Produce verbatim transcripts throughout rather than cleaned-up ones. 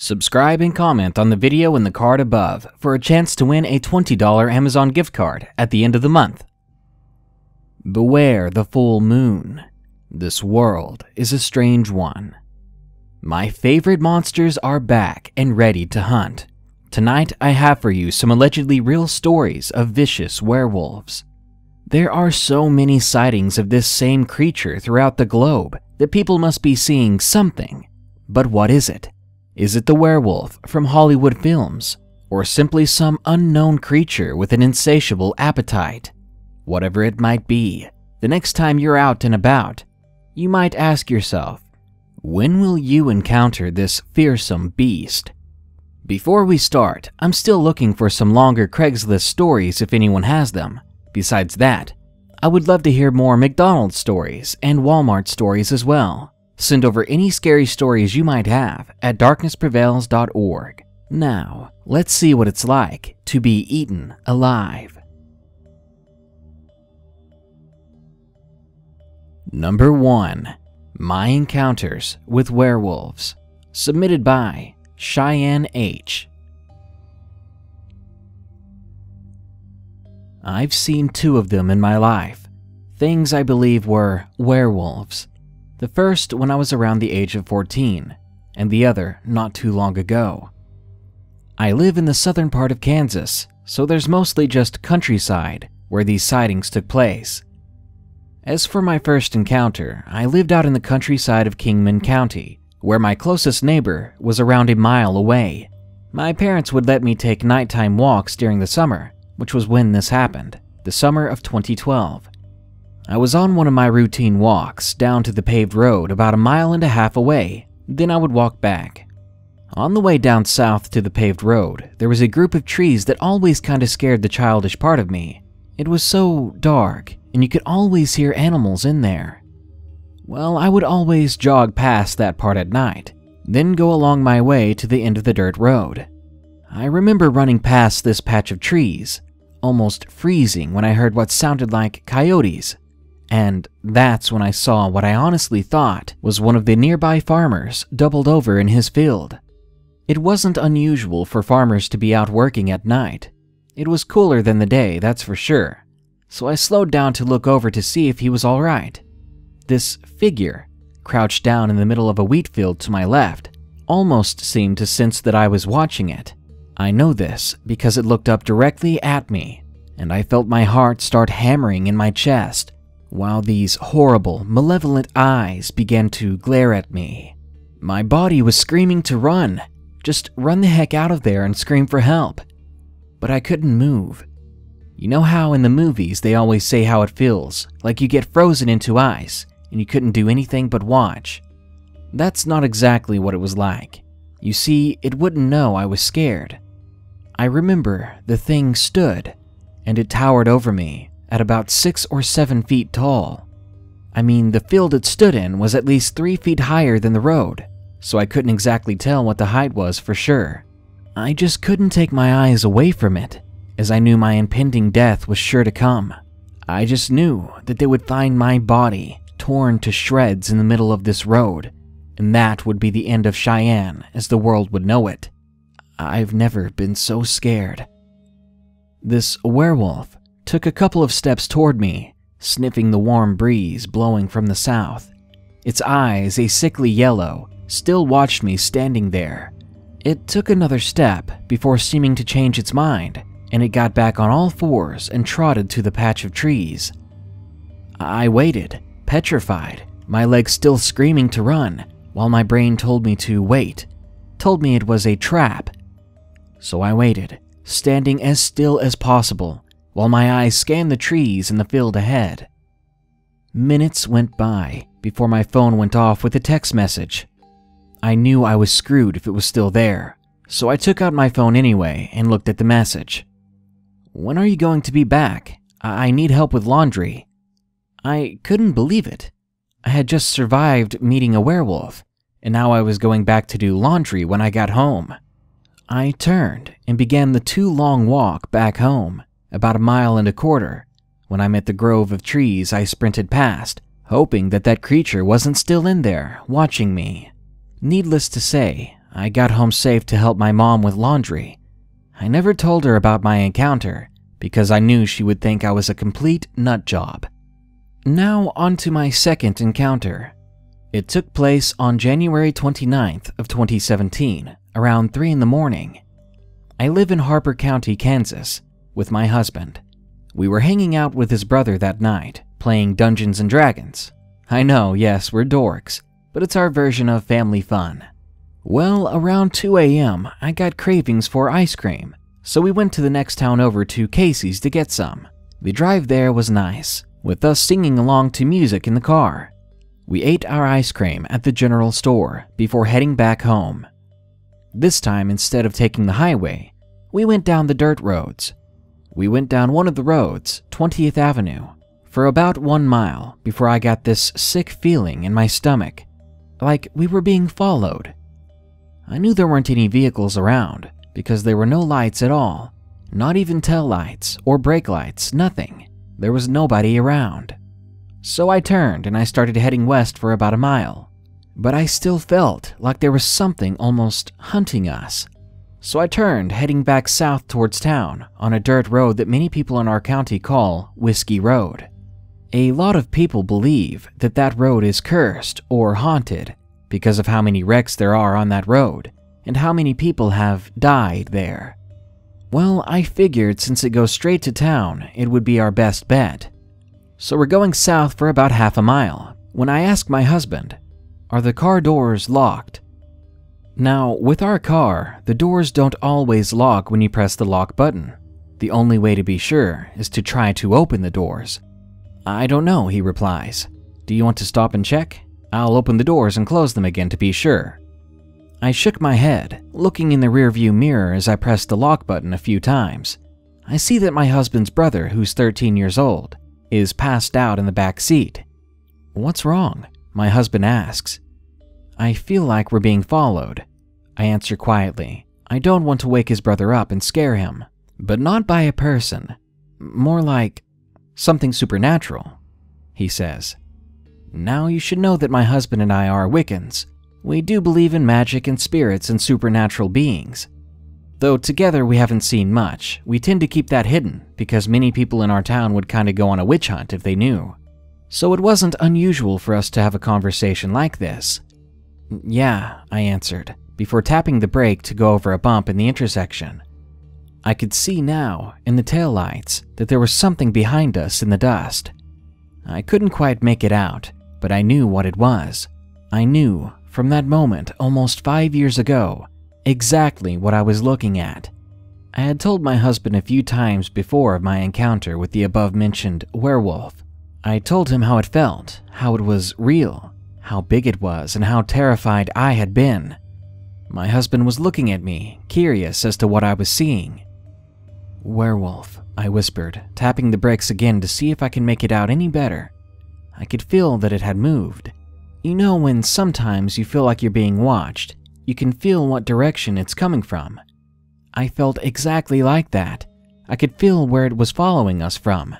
Subscribe and comment on the video in the card above for a chance to win a twenty dollar Amazon gift card at the end of the month. Beware the full moon. This world is a strange one. My favorite monsters are back and ready to hunt. Tonight I have for you some allegedly real stories of vicious werewolves. There are so many sightings of this same creature throughout the globe that people must be seeing something. But what is it? Is it the werewolf from Hollywood films, or simply some unknown creature with an insatiable appetite? Whatever it might be, the next time you're out and about, you might ask yourself, when will you encounter this fearsome beast? Before we start, I'm still looking for some longer Craigslist stories if anyone has them. Besides that, I would love to hear more McDonald's stories and Walmart stories as well. Send over any scary stories you might have at darkness prevails dot org. Now, let's see what it's like to be eaten alive. Number one. My Encounters with Werewolves. Submitted by Cheyenne H. I've seen two of them in my life. Things I believe were werewolves. The first when I was around the age of fourteen, and the other not too long ago. I live in the southern part of Kansas, so there's mostly just countryside where these sightings took place. As for my first encounter, I lived out in the countryside of Kingman County, where my closest neighbor was around a mile away. My parents would let me take nighttime walks during the summer, which was when this happened, the summer of twenty twelve. I was on one of my routine walks down to the paved road about a mile and a half away, then I would walk back. On the way down south to the paved road, there was a group of trees that always kind of scared the childish part of me. It was so dark, and you could always hear animals in there. Well, I would always jog past that part at night, then go along my way to the end of the dirt road. I remember running past this patch of trees, almost freezing when I heard what sounded like coyotes. And that's when I saw what I honestly thought was one of the nearby farmers doubled over in his field. It wasn't unusual for farmers to be out working at night. It was cooler than the day, that's for sure. So I slowed down to look over to see if he was all right. This figure, crouched down in the middle of a wheat field to my left, almost seemed to sense that I was watching it. I know this because it looked up directly at me, and I felt my heart start hammering in my chest, while these horrible, malevolent eyes began to glare at me. My body was screaming to run, just run the heck out of there and scream for help. But I couldn't move. You know how in the movies they always say how it feels, like you get frozen into ice and you couldn't do anything but watch? That's not exactly what it was like. You see, it wouldn't know I was scared. I remember the thing stood, and it towered over me, at about six or seven feet tall. I mean, the field it stood in was at least three feet higher than the road, so I couldn't exactly tell what the height was for sure. I just couldn't take my eyes away from it, as I knew my impending death was sure to come. I just knew that they would find my body torn to shreds in the middle of this road, and that would be the end of Cheyenne as the world would know it. I've never been so scared. This werewolf took a couple of steps toward me, sniffing the warm breeze blowing from the south. Its eyes, a sickly yellow, still watched me standing there. It took another step before seeming to change its mind, and it got back on all fours and trotted to the patch of trees. I waited, petrified, my legs still screaming to run, while my brain told me to wait, told me it was a trap. So I waited, standing as still as possible, while my eyes scanned the trees in the field ahead. Minutes went by before my phone went off with a text message. I knew I was screwed if it was still there, so I took out my phone anyway and looked at the message. "When are you going to be back? I need help with laundry." I couldn't believe it. I had just survived meeting a werewolf, and now I was going back to do laundry when I got home. I turned and began the too long walk back home. About a mile and a quarter, when I met the grove of trees I sprinted past, hoping that that creature wasn't still in there, watching me. Needless to say, I got home safe to help my mom with laundry. I never told her about my encounter because I knew she would think I was a complete nut job. Now on to my second encounter. It took place on January twenty-ninth of twenty seventeen, around three in the morning. I live in Harper County, Kansas, with my husband. We were hanging out with his brother that night, playing Dungeons and Dragons. I know, yes, we're dorks, but it's our version of family fun. Well, around two A M, I got cravings for ice cream, so we went to the next town over to Casey's to get some. The drive there was nice, with us singing along to music in the car. We ate our ice cream at the general store before heading back home. This time, instead of taking the highway, we went down the dirt roads. We went down one of the roads, twentieth Avenue, for about one mile before I got this sick feeling in my stomach, like we were being followed. I knew there weren't any vehicles around because there were no lights at all, not even tail lights or brake lights, nothing. There was nobody around. So I turned and I started heading west for about a mile, but I still felt like there was something almost hunting us. So I turned, heading back south towards town on a dirt road that many people in our county call Whiskey Road. A lot of people believe that that road is cursed or haunted because of how many wrecks there are on that road and how many people have died there. Well, I figured since it goes straight to town, it would be our best bet. So we're going south for about half a mile when I ask my husband, "Are the car doors locked?" Now, with our car, the doors don't always lock when you press the lock button. The only way to be sure is to try to open the doors. "I don't know," he replies. "Do you want to stop and check? I'll open the doors and close them again to be sure." I shook my head, looking in the rearview mirror as I pressed the lock button a few times. I see that my husband's brother, who's thirteen years old, is passed out in the back seat. "What's wrong?" my husband asks. "I feel like we're being followed," I answer quietly. I don't want to wake his brother up and scare him, but not by a person. "More like something supernatural," he says. Now you should know that my husband and I are Wiccans. We do believe in magic and spirits and supernatural beings. Though together we haven't seen much, we tend to keep that hidden because many people in our town would kind of go on a witch hunt if they knew. So it wasn't unusual for us to have a conversation like this. "Yeah," I answered, before tapping the brake to go over a bump in the intersection. I could see now, in the taillights, that there was something behind us in the dust. I couldn't quite make it out, but I knew what it was. I knew, from that moment almost five years ago, exactly what I was looking at. I had told my husband a few times before of my encounter with the above-mentioned werewolf. I told him how it felt, how it was real, how big it was, and how terrified I had been. My husband was looking at me, curious as to what I was seeing. "Werewolf," I whispered, tapping the brakes again to see if I can make it out any better. I could feel that it had moved. You know when sometimes you feel like you're being watched? You can feel what direction it's coming from. I felt exactly like that. I could feel where it was following us from.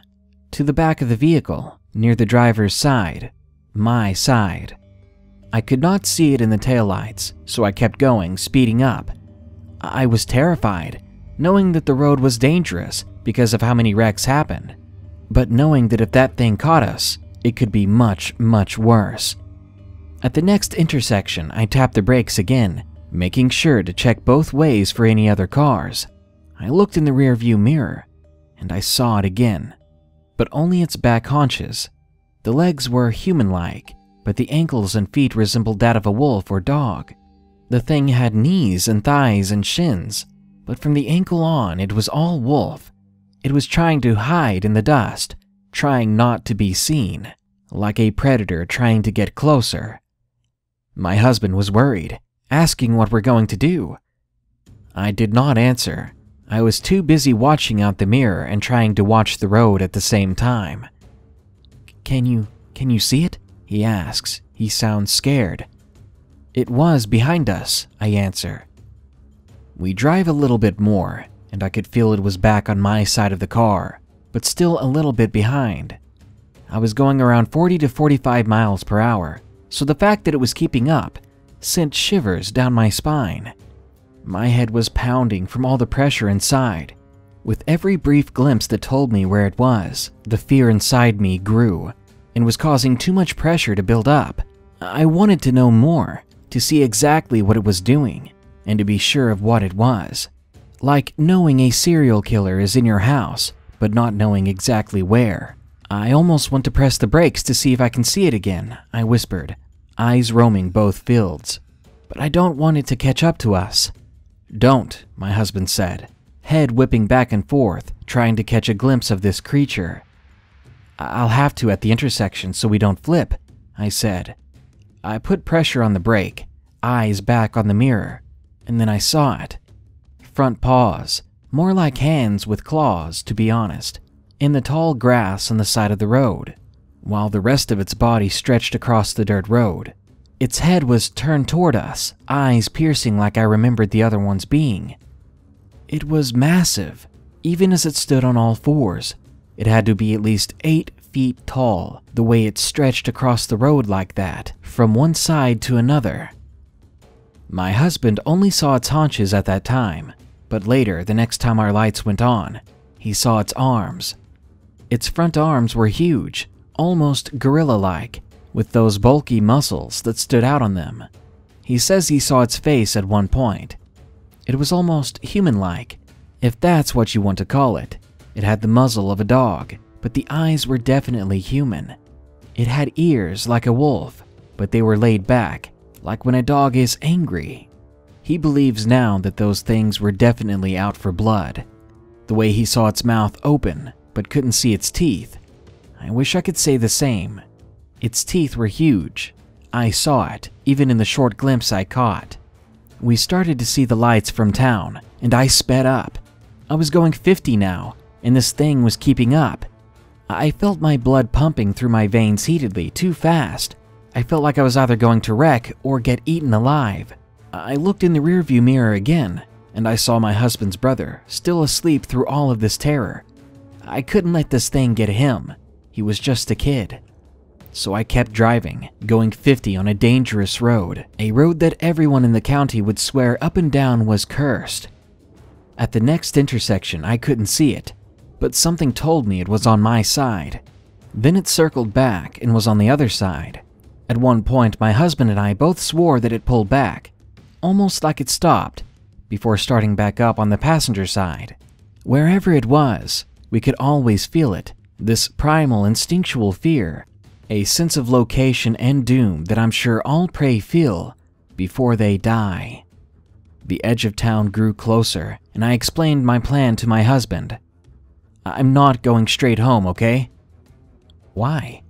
To the back of the vehicle, near the driver's side. My side. I could not see it in the taillights, so I kept going, speeding up. I was terrified, knowing that the road was dangerous because of how many wrecks happened. But knowing that if that thing caught us, it could be much, much worse. At the next intersection, I tapped the brakes again, making sure to check both ways for any other cars. I looked in the rearview mirror, and I saw it again, but only its back haunches. The legs were human-like, but the ankles and feet resembled that of a wolf or dog. The thing had knees and thighs and shins, but from the ankle on, it was all wolf. It was trying to hide in the dust, trying not to be seen, like a predator trying to get closer. My husband was worried, asking what we're going to do. I did not answer. I was too busy watching out the mirror and trying to watch the road at the same time. Can you, can you see it? He asks. He sounds scared. It was behind us, I answer. We drive a little bit more, and I could feel it was back on my side of the car, but still a little bit behind. I was going around forty to forty-five miles per hour, so the fact that it was keeping up, sent shivers down my spine. My head was pounding from all the pressure inside. With every brief glimpse that told me where it was, the fear inside me grew and was causing too much pressure to build up. I wanted to know more, to see exactly what it was doing, and to be sure of what it was. Like knowing a serial killer is in your house, but not knowing exactly where. I almost want to press the brakes to see if I can see it again, I whispered, eyes roaming both fields. But I don't want it to catch up to us. Don't, my husband said, head whipping back and forth, trying to catch a glimpse of this creature. I'll have to at the intersection so we don't flip, I said. I put pressure on the brake, eyes back on the mirror, and then I saw it. Front paws, more like hands with claws, to be honest, in the tall grass on the side of the road, while the rest of its body stretched across the dirt road. Its head was turned toward us, eyes piercing like I remembered the other one's being. It was massive, even as it stood on all fours. It had to be at least eight feet tall, the way it stretched across the road like that, from one side to another. My husband only saw its haunches at that time, but later, the next time our lights went on, he saw its arms. Its front arms were huge, almost gorilla-like, with those bulky muscles that stood out on them. He says he saw its face at one point. It was almost human-like, if that's what you want to call it. It had the muzzle of a dog, but the eyes were definitely human. It had ears like a wolf, but they were laid back, like when a dog is angry. He believes now that those things were definitely out for blood. The way he saw its mouth open, but couldn't see its teeth. I wish I could say the same. Its teeth were huge. I saw it, even in the short glimpse I caught. We started to see the lights from town, and I sped up. I was going fifty now, and this thing was keeping up. I felt my blood pumping through my veins heatedly, too fast. I felt like I was either going to wreck or get eaten alive. I looked in the rearview mirror again, and I saw my husband's brother, still asleep through all of this terror. I couldn't let this thing get him. He was just a kid. So I kept driving, going fifty on a dangerous road, a road that everyone in the county would swear up and down was cursed. At the next intersection, I couldn't see it, but something told me it was on my side. Then it circled back and was on the other side. At one point, my husband and I both swore that it pulled back, almost like it stopped, before starting back up on the passenger side. Wherever it was, we could always feel it, this primal instinctual fear, a sense of location and doom that I'm sure all prey feel before they die. The edge of town grew closer, and I explained my plan to my husband. I'm not going straight home, okay? Why?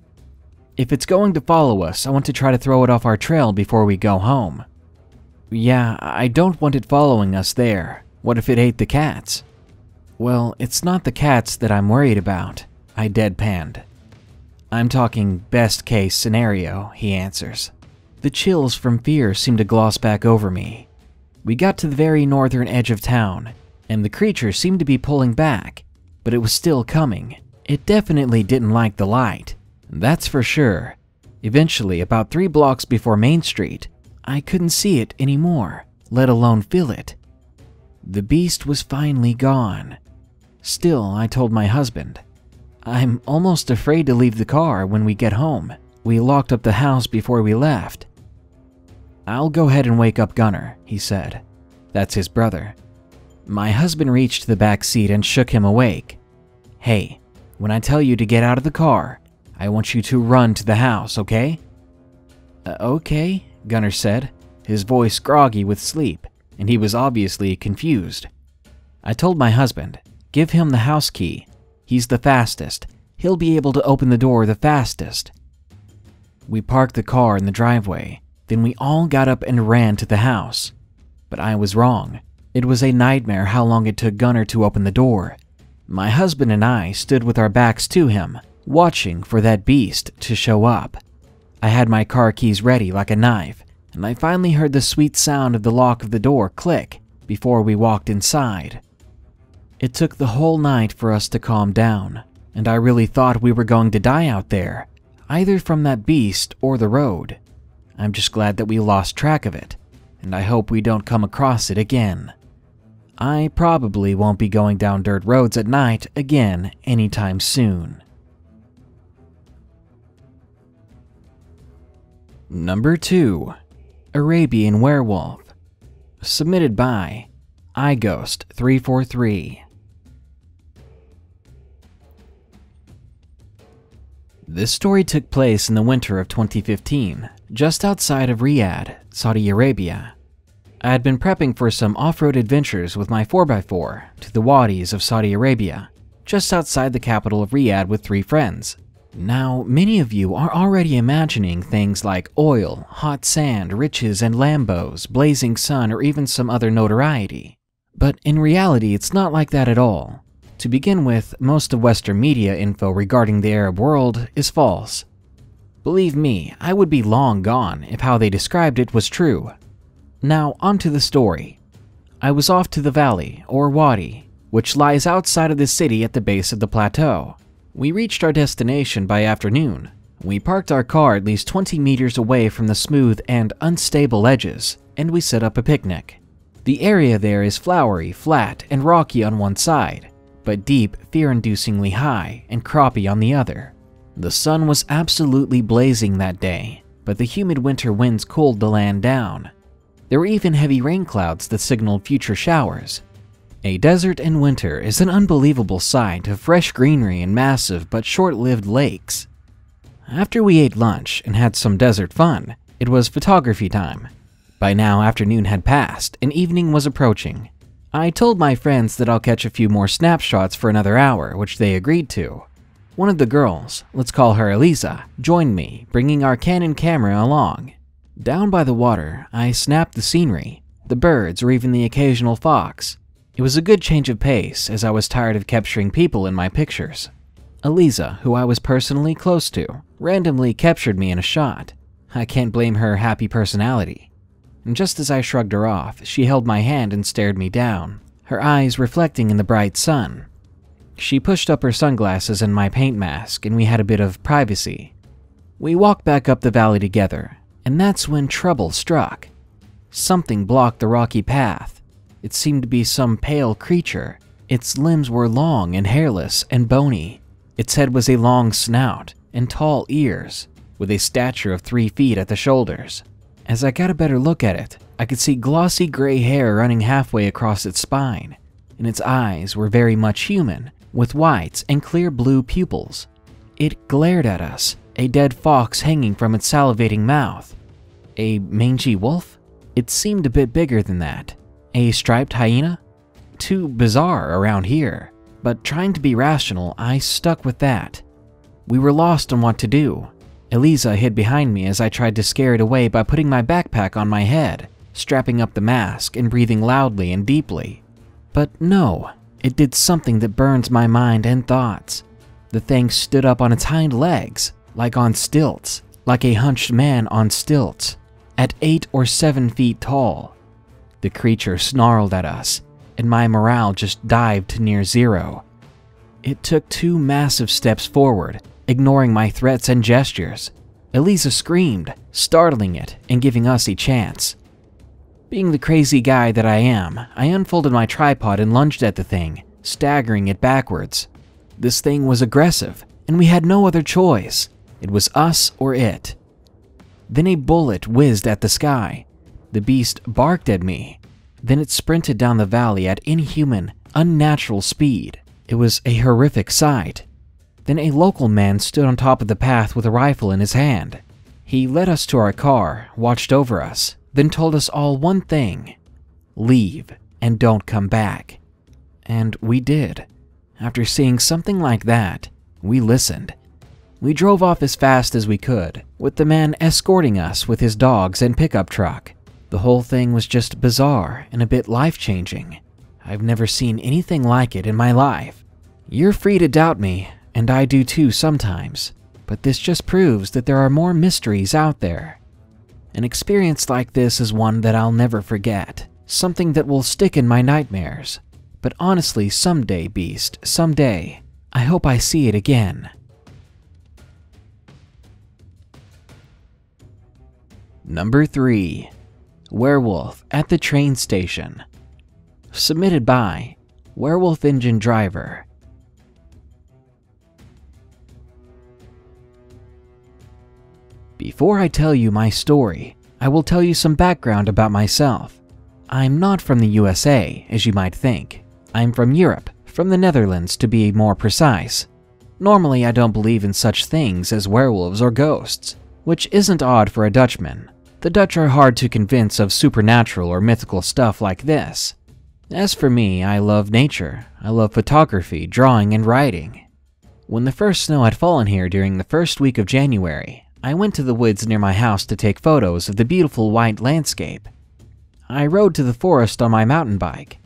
If it's going to follow us, I want to try to throw it off our trail before we go home. Yeah, I don't want it following us there. What if it ate the cats? Well, it's not the cats that I'm worried about, I deadpanned. I'm talking best case scenario, he answers. The chills from fear seem to gloss back over me. We got to the very northern edge of town, and the creature seemed to be pulling back, but it was still coming. It definitely didn't like the light, that's for sure. Eventually, about three blocks before Main Street, I couldn't see it anymore, let alone feel it. The beast was finally gone. Still, I told my husband, I'm almost afraid to leave the car when we get home. We locked up the house before we left. I'll go ahead and wake up Gunner, he said. That's his brother. My husband reached the back seat and shook him awake. Hey, when I tell you to get out of the car, I want you to run to the house, okay? Uh, okay, Gunner said, his voice groggy with sleep, and he was obviously confused. I told my husband, give him the house key. He's the fastest. He'll be able to open the door the fastest. We parked the car in the driveway. Then we all got up and ran to the house. But I was wrong. It was a nightmare how long it took Gunner to open the door. My husband and I stood with our backs to him, watching for that beast to show up. I had my car keys ready like a knife, and I finally heard the sweet sound of the lock of the door click before we walked inside. It took the whole night for us to calm down, and I really thought we were going to die out there, either from that beast or the road. I'm just glad that we lost track of it, and I hope we don't come across it again. I probably won't be going down dirt roads at night again anytime soon. Number two. Arabian Werewolf. Submitted by i ghost three four three. This story took place in the winter of twenty fifteen, just outside of Riyadh, Saudi Arabia. I had been prepping for some off-road adventures with my four by four to the wadis of Saudi Arabia, just outside the capital of Riyadh with three friends. Now, many of you are already imagining things like oil, hot sand, riches, and Lambos, blazing sun, or even some other notoriety. But in reality, it's not like that at all. To begin with, most of Western media info regarding the Arab world is false. Believe me, I would be long gone if how they described it was true. Now, onto the story. I was off to the valley, or wadi, which lies outside of the city at the base of the plateau. We reached our destination by afternoon. We parked our car at least twenty meters away from the smooth and unstable edges, and we set up a picnic. The area there is flowery, flat, and rocky on one side, but deep, fear-inducingly high, and crappy on the other. The sun was absolutely blazing that day, but the humid winter winds cooled the land down. There were even heavy rain clouds that signaled future showers. A desert in winter is an unbelievable sight of fresh greenery and massive but short-lived lakes. After we ate lunch and had some desert fun, it was photography time. By now, afternoon had passed and evening was approaching. I told my friends that I'll catch a few more snapshots for another hour, which they agreed to. One of the girls, let's call her Elisa, joined me, bringing our Canon camera along. Down by the water, I snapped the scenery, the birds, or even the occasional fox. It was a good change of pace, as I was tired of capturing people in my pictures. Elisa, who I was personally close to, randomly captured me in a shot. I can't blame her happy personality. And just as I shrugged her off, she held my hand and stared me down, her eyes reflecting in the bright sun. She pushed up her sunglasses and my paint mask, and we had a bit of privacy. We walked back up the valley together, and that's when trouble struck. Something blocked the rocky path. It seemed to be some pale creature. Its limbs were long and hairless and bony. Its head was a long snout and tall ears, with a stature of three feet at the shoulders. As I got a better look at it, I could see glossy gray hair running halfway across its spine, and its eyes were very much human, with whites and clear blue pupils. It glared at us, a dead fox hanging from its salivating mouth. A mangy wolf? It seemed a bit bigger than that. A striped hyena? Too bizarre around here, but trying to be rational, I stuck with that. We were lost on what to do. Elisa hid behind me as I tried to scare it away by putting my backpack on my head, strapping up the mask, and breathing loudly and deeply. But no, it did something that burns my mind and thoughts. The thing stood up on its hind legs, like on stilts, like a hunched man on stilts, at eight or seven feet tall. The creature snarled at us, and my morale just dived to near zero. It took two massive steps forward, ignoring my threats and gestures. Elisa screamed, startling it and giving us a chance. Being the crazy guy that I am, I unfolded my tripod and lunged at the thing, staggering it backwards. This thing was aggressive, and we had no other choice. It was us or it. Then a bullet whizzed at the sky. The beast barked at me. Then it sprinted down the valley at inhuman, unnatural speed. It was a horrific sight. Then a local man stood on top of the path with a rifle in his hand. He led us to our car, watched over us, then told us all one thing: leave and don't come back. And we did. After seeing something like that, we listened. We drove off as fast as we could, with the man escorting us with his dogs and pickup truck. The whole thing was just bizarre and a bit life-changing. I've never seen anything like it in my life. You're free to doubt me, and I do too sometimes, but this just proves that there are more mysteries out there. An experience like this is one that I'll never forget, something that will stick in my nightmares. But honestly, someday, Beast, someday, I hope I see it again. Number three. Werewolf at the Train Station. Submitted by Werewolf Engine Driver. Before I tell you my story, I will tell you some background about myself. I'm not from the U S A, as you might think. I'm from Europe, from the Netherlands to be more precise. Normally, I don't believe in such things as werewolves or ghosts, which isn't odd for a Dutchman. The Dutch are hard to convince of supernatural or mythical stuff like this. As for me, I love nature. I love photography, drawing, and writing. When the first snow had fallen here during the first week of January, I went to the woods near my house to take photos of the beautiful white landscape. I rode to the forest on my mountain bike.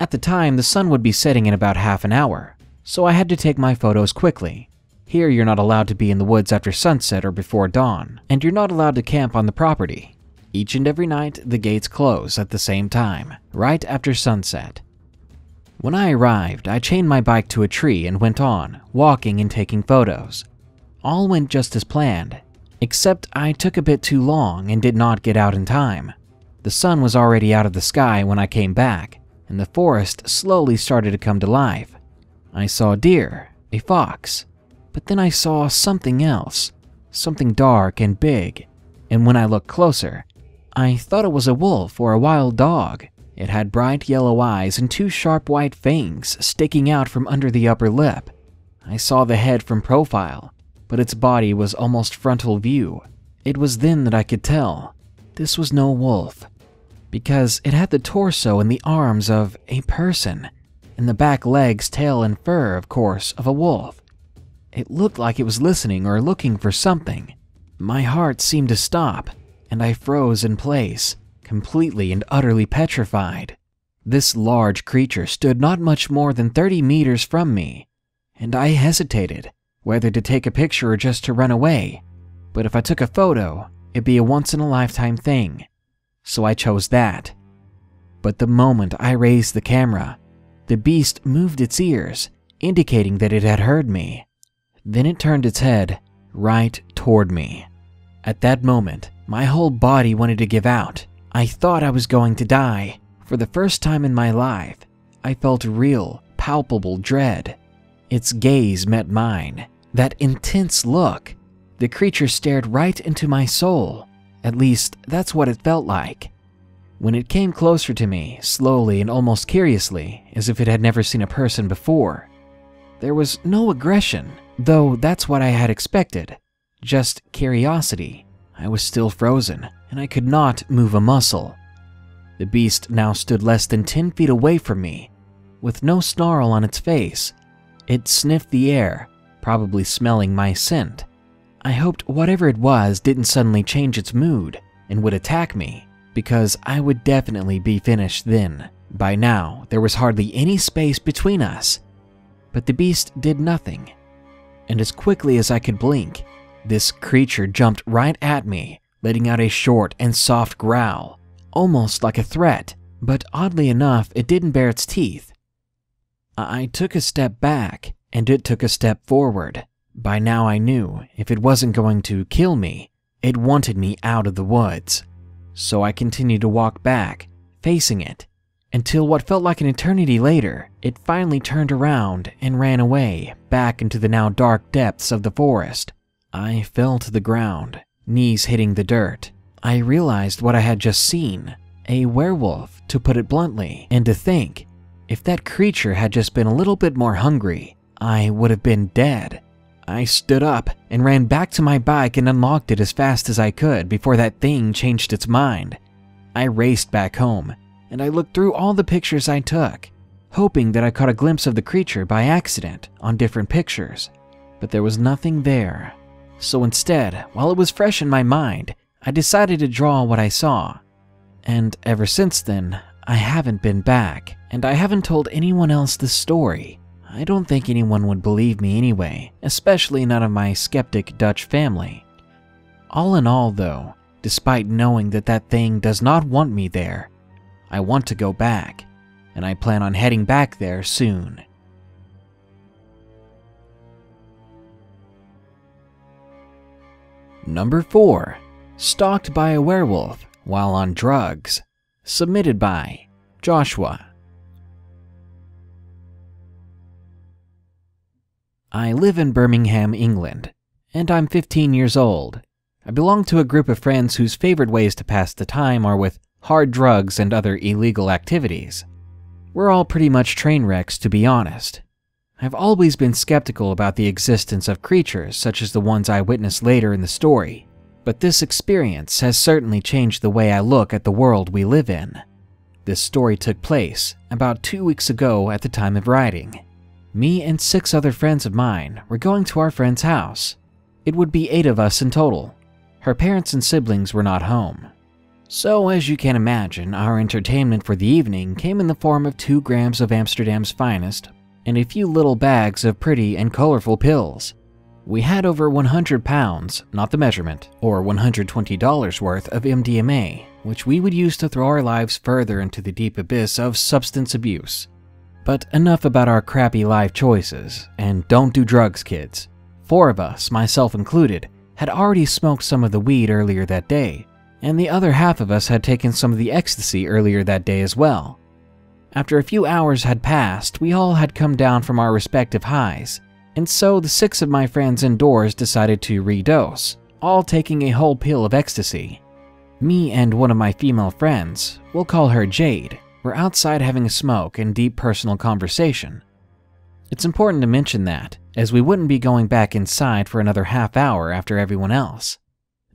At the time, the sun would be setting in about half an hour, so I had to take my photos quickly. Here, you're not allowed to be in the woods after sunset or before dawn, and you're not allowed to camp on the property. Each and every night, the gates close at the same time, right after sunset. When I arrived, I chained my bike to a tree and went on, walking and taking photos. All went just as planned, except I took a bit too long and did not get out in time. The sun was already out of the sky when I came back, and the forest slowly started to come to life. I saw a deer, a fox, but then I saw something else, something dark and big, and when I looked closer, I thought it was a wolf or a wild dog. It had bright yellow eyes and two sharp white fangs sticking out from under the upper lip. I saw the head from profile, but its body was almost frontal view. It was then that I could tell this was no wolf, because it had the torso and the arms of a person, and the back legs, tail, and fur, of course, of a wolf. It looked like it was listening or looking for something. My heart seemed to stop, and I froze in place, completely and utterly petrified. This large creature stood not much more than thirty meters from me, and I hesitated whether to take a picture or just to run away. But if I took a photo, it'd be a once-in-a-lifetime thing. So I chose that. But the moment I raised the camera, the beast moved its ears, indicating that it had heard me. Then it turned its head right toward me. At that moment, my whole body wanted to give out. I thought I was going to die. For the first time in my life, I felt real, palpable dread. Its gaze met mine. That intense look. The creature stared right into my soul. At least, that's what it felt like. When it came closer to me, slowly and almost curiously, as if it had never seen a person before, there was no aggression, though that's what I had expected. Just curiosity. I was still frozen, and I could not move a muscle. The beast now stood less than ten feet away from me, with no snarl on its face. It sniffed the air, probably smelling my scent. I hoped whatever it was didn't suddenly change its mood and would attack me, because I would definitely be finished then. By now, there was hardly any space between us. But the beast did nothing, and as quickly as I could blink, this creature jumped right at me, letting out a short and soft growl, almost like a threat, but oddly enough, it didn't bare its teeth. I took a step back, and it took a step forward. By now I knew, if it wasn't going to kill me, it wanted me out of the woods. So I continued to walk back, facing it, until what felt like an eternity later, it finally turned around and ran away, back into the now dark depths of the forest. I fell to the ground, knees hitting the dirt. I realized what I had just seen, a werewolf, to put it bluntly, and to think, if that creature had just been a little bit more hungry, I would have been dead. I stood up and ran back to my bike and unlocked it as fast as I could before that thing changed its mind. I raced back home, and I looked through all the pictures I took, hoping that I caught a glimpse of the creature by accident on different pictures, but there was nothing there. So instead, while it was fresh in my mind, I decided to draw what I saw. And ever since then, I haven't been back, and I haven't told anyone else this story. I don't think anyone would believe me anyway, especially none of my skeptic Dutch family. All in all, though, despite knowing that that thing does not want me there, I want to go back, and I plan on heading back there soon. Number four. Stalked by a werewolf while on drugs. Submitted by Joshua. I live in Birmingham, England, and I'm fifteen years old. I belong to a group of friends whose favorite ways to pass the time are with hard drugs and other illegal activities. We're all pretty much train wrecks, to be honest. I've always been skeptical about the existence of creatures such as the ones I witnessed later in the story, but this experience has certainly changed the way I look at the world we live in. This story took place about two weeks ago at the time of writing. Me and six other friends of mine were going to our friend's house. It would be eight of us in total. Her parents and siblings were not home. So, as you can imagine, our entertainment for the evening came in the form of two grams of Amsterdam's finest and a few little bags of pretty and colorful pills. We had over one hundred pounds, not the measurement, or one hundred twenty dollars worth of M D M A, which we would use to throw our lives further into the deep abyss of substance abuse. But enough about our crappy life choices, and don't do drugs, kids. Four of us, myself included, had already smoked some of the weed earlier that day, and the other half of us had taken some of the ecstasy earlier that day as well. After a few hours had passed, we all had come down from our respective highs, and so the six of my friends indoors decided to redose, all taking a whole pill of ecstasy. Me and one of my female friends, we'll call her Jade, were outside having a smoke and deep personal conversation. It's important to mention that, as we wouldn't be going back inside for another half hour after everyone else.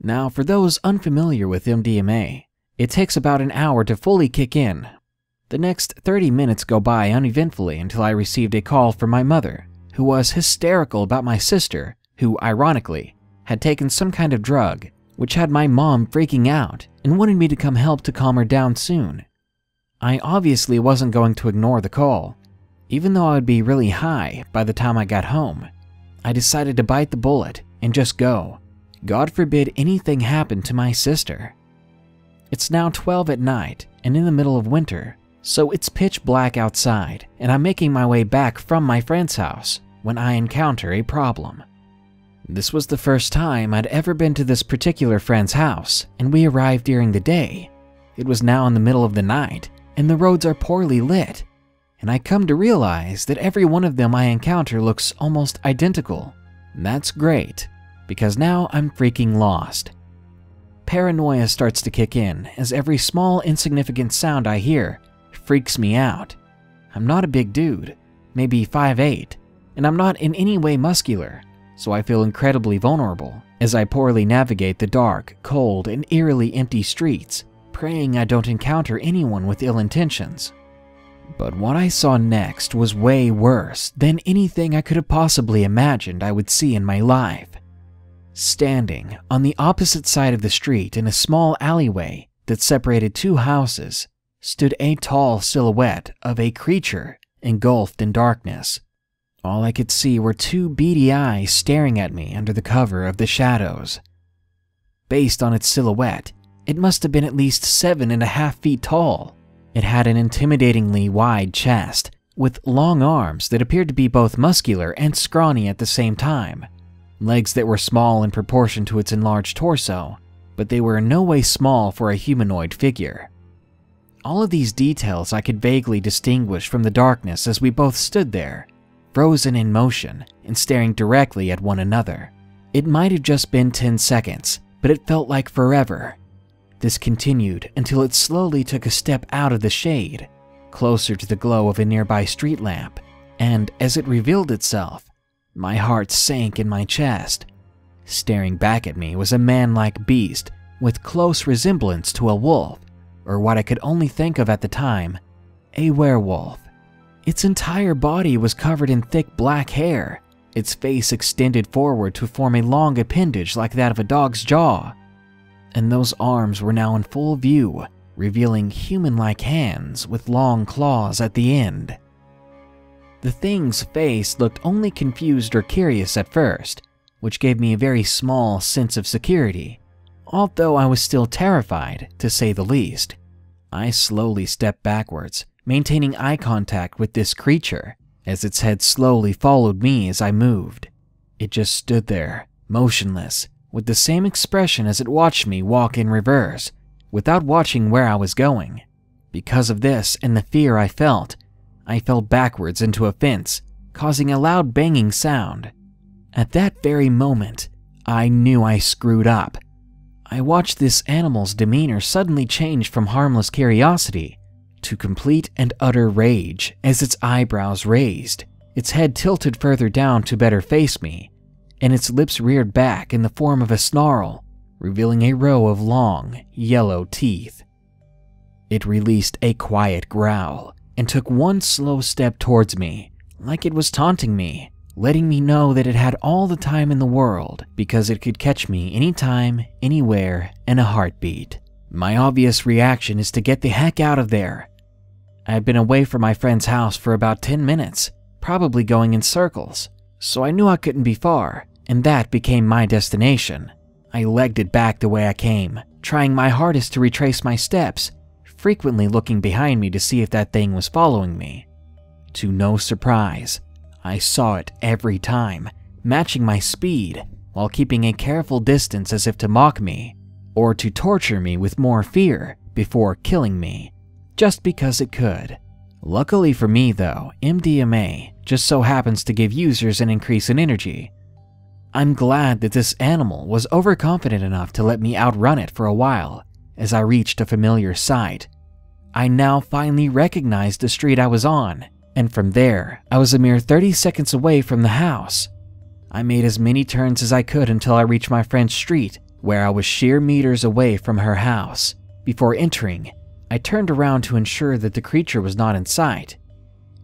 Now, for those unfamiliar with M D M A, it takes about an hour to fully kick in. The next thirty minutes go by uneventfully until I received a call from my mother, who was hysterical about my sister, who, ironically, had taken some kind of drug, which had my mom freaking out and wanted me to come help to calm her down soon. I obviously wasn't going to ignore the call. Even though I would be really high by the time I got home, I decided to bite the bullet and just go. God forbid anything happened to my sister. It's now twelve at night and in the middle of winter, so it's pitch black outside and I'm making my way back from my friend's house when I encounter a problem. This was the first time I'd ever been to this particular friend's house, and we arrived during the day. It was now in the middle of the night and the roads are poorly lit, and I come to realize that every one of them I encounter looks almost identical. That's great, because now I'm freaking lost. Paranoia starts to kick in as every small insignificant sound I hear freaks me out. I'm not a big dude, maybe five eight, and I'm not in any way muscular, so I feel incredibly vulnerable as I poorly navigate the dark, cold, and eerily empty streets, praying I don't encounter anyone with ill intentions. But what I saw next was way worse than anything I could have possibly imagined I would see in my life. Standing on the opposite side of the street in a small alleyway that separated two houses stood a tall silhouette of a creature engulfed in darkness. All I could see were two beady eyes staring at me under the cover of the shadows. Based on its silhouette, it must have been at least seven and a half feet tall. It had an intimidatingly wide chest with long arms that appeared to be both muscular and scrawny at the same time. Legs that were small in proportion to its enlarged torso, but they were in no way small for a humanoid figure. All of these details I could vaguely distinguish from the darkness as we both stood there, frozen in motion and staring directly at one another. It might have just been ten seconds, but it felt like forever. This continued until it slowly took a step out of the shade, closer to the glow of a nearby street lamp, and as it revealed itself, my heart sank in my chest. Staring back at me was a man-like beast with close resemblance to a wolf, or what I could only think of at the time, a werewolf. Its entire body was covered in thick black hair, its face extended forward to form a long appendage like that of a dog's jaw, and those arms were now in full view, revealing human-like hands with long claws at the end. The thing's face looked only confused or curious at first, which gave me a very small sense of security, although I was still terrified, to say the least. I slowly stepped backwards, maintaining eye contact with this creature, as its head slowly followed me as I moved. It just stood there, motionless, with the same expression as it watched me walk in reverse, without watching where I was going. Because of this and the fear I felt, I fell backwards into a fence, causing a loud banging sound. At that very moment, I knew I screwed up. I watched this animal's demeanor suddenly change from harmless curiosity to complete and utter rage as its eyebrows raised, its head tilted further down to better face me, and its lips reared back in the form of a snarl, revealing a row of long, yellow teeth. It released a quiet growl and took one slow step towards me, like it was taunting me, letting me know that it had all the time in the world because it could catch me anytime, anywhere, in a heartbeat. My obvious reaction is to get the heck out of there. I had been away from my friend's house for about ten minutes, probably going in circles, so I knew I couldn't be far, and that became my destination. I legged it back the way I came, trying my hardest to retrace my steps, frequently looking behind me to see if that thing was following me. To no surprise, I saw it every time, matching my speed while keeping a careful distance as if to mock me, or to torture me with more fear before killing me, just because it could. Luckily for me though, M D M A just so happens to give users an increase in energy. I'm glad that this animal was overconfident enough to let me outrun it for a while as I reached a familiar sight. I now finally recognized the street I was on, and from there, I was a mere thirty seconds away from the house. I made as many turns as I could until I reached my friend's street, where I was sheer meters away from her house. Before entering, I turned around to ensure that the creature was not in sight.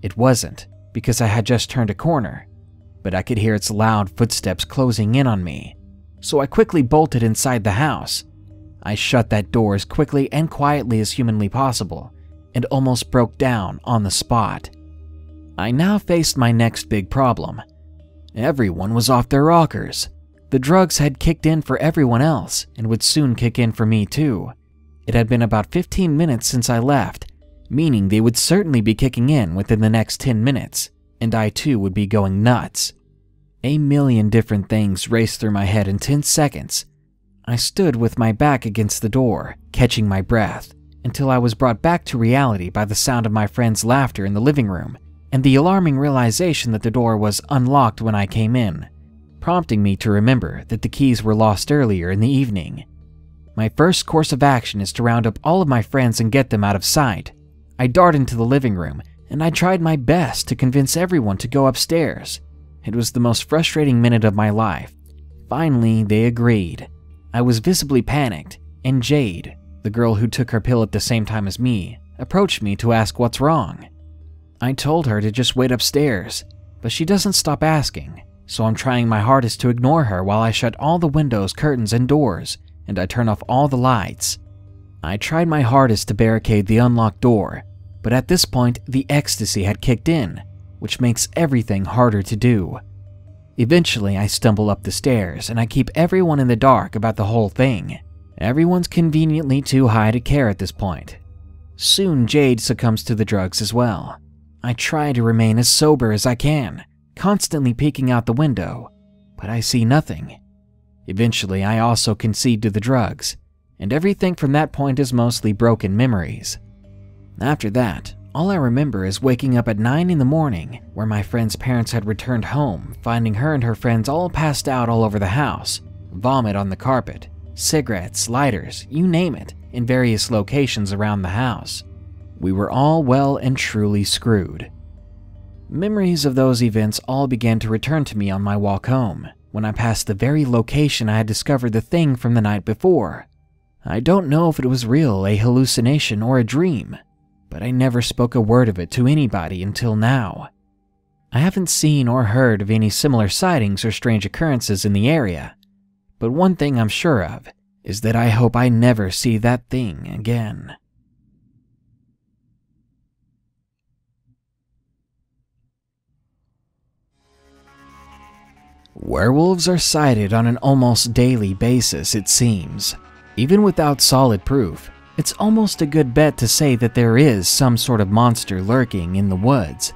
It wasn't, because I had just turned a corner, but I could hear its loud footsteps closing in on me, so I quickly bolted inside the house. I shut that door as quickly and quietly as humanly possible, and almost broke down on the spot. I now faced my next big problem. Everyone was off their rockers. The drugs had kicked in for everyone else and would soon kick in for me too. It had been about fifteen minutes since I left, meaning they would certainly be kicking in within the next ten minutes, and I too would be going nuts. A million different things raced through my head in ten seconds. I stood with my back against the door, catching my breath, until I was brought back to reality by the sound of my friend's laughter in the living room, and the alarming realization that the door was unlocked when I came in, prompting me to remember that the keys were lost earlier in the evening. My first course of action is to round up all of my friends and get them out of sight. I dart into the living room, and I tried my best to convince everyone to go upstairs. It was the most frustrating minute of my life. Finally, they agreed. I was visibly panicked, and Jade, the girl who took her pill at the same time as me, approached me to ask what's wrong. I told her to just wait upstairs, but she doesn't stop asking, so I'm trying my hardest to ignore her while I shut all the windows, curtains, and doors, and I turn off all the lights. I tried my hardest to barricade the unlocked door, but at this point the ecstasy had kicked in, which makes everything harder to do. Eventually I stumble up the stairs, and I keep everyone in the dark about the whole thing. Everyone's conveniently too high to care at this point. Soon Jade succumbs to the drugs as well. I try to remain as sober as I can, constantly peeking out the window, but I see nothing. Eventually, I also concede to the drugs, and everything from that point is mostly broken memories. After that, all I remember is waking up at nine in the morning, where my friend's parents had returned home, finding her and her friends all passed out all over the house, vomit on the carpet, cigarettes, lighters, you name it, in various locations around the house. We were all well and truly screwed. Memories of those events all began to return to me on my walk home, when I passed the very location I had discovered the thing from the night before. I don't know if it was real, a hallucination, or a dream, but I never spoke a word of it to anybody until now. I haven't seen or heard of any similar sightings or strange occurrences in the area, but one thing I'm sure of is that I hope I never see that thing again. Werewolves are sighted on an almost daily basis, it seems. Even without solid proof, it's almost a good bet to say that there is some sort of monster lurking in the woods.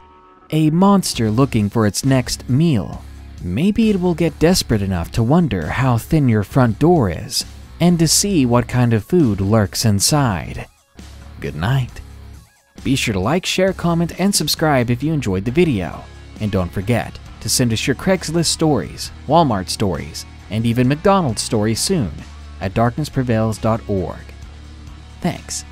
A monster looking for its next meal, Maybe it will get desperate enough to wonder how thin your front door is and to see what kind of food lurks inside. Good night. Be sure to like, share, comment, and subscribe if you enjoyed the video. And don't forget to send us your Craigslist stories, Walmart stories, and even McDonald's stories soon at darkness prevails dot org. Thanks.